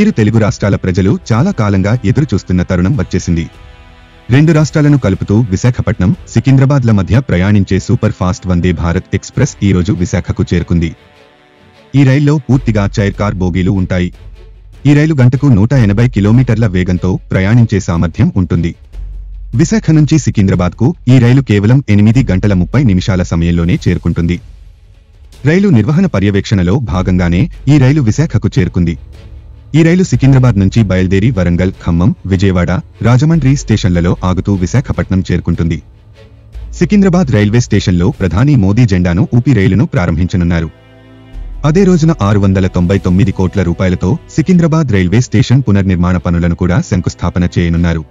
ఈరు తెలుగు రాష్ట్రాల ప్రజలు చాలా కాలంగా ఎదురు చూస్తున్న తరుణం వచ్చేసింది. రెండు రాష్ట్రాలను కలుపుతూ విశాఖపట్నం, సికింద్రాబాద్ల మధ్య ప్రయాణించే super fast Vande Bharat express ఈ రోజు విశాఖకు చేరుకుంది. ఈ రైల్లో పూర్తిగా చైర్ కార్ బోగీలు ఉంటాయి. ఈ రైలు గంటకు 180 కిలోమీటర్ల వేగంతో ప్రయాణించే సామర్థ్యం ఉంటుంది. విశాఖ నుంచి సికింద్రాబాద్కు ఈ రైలు కేవలం 8 గంటల 30 నిమిషాల సమయంలోనే చేరుకుంటుంది. రైలు నిర్వహణ పర్యవేక్షణలో భాగంగానే ఈ రైలు విశాఖకు చేరుకుంది. ఈ రైలు సికింద్రాబాద్ నుంచి బయలుదేరి వరంగల్, ఖమ్మం, విజయవాడ, రాజమండ్రి స్టేషన్లలో ఆగుతూ విశాఖపట్నం చేరుకుంటుంది. సికింద్రాబాద్ రైల్వే స్టేషన్లో ప్రధాని మోదీ జెండాను ఊపి రైలును ప్రారంభించనున్నారు. అదే రోజున 699 కోట్ల రూపాయలతో సికింద్రాబాద్ రైల్వే స్టేషన్ పునర్నిర్మాణ పనులను కూడా శంకుస్థాపన చేయనున్నారు.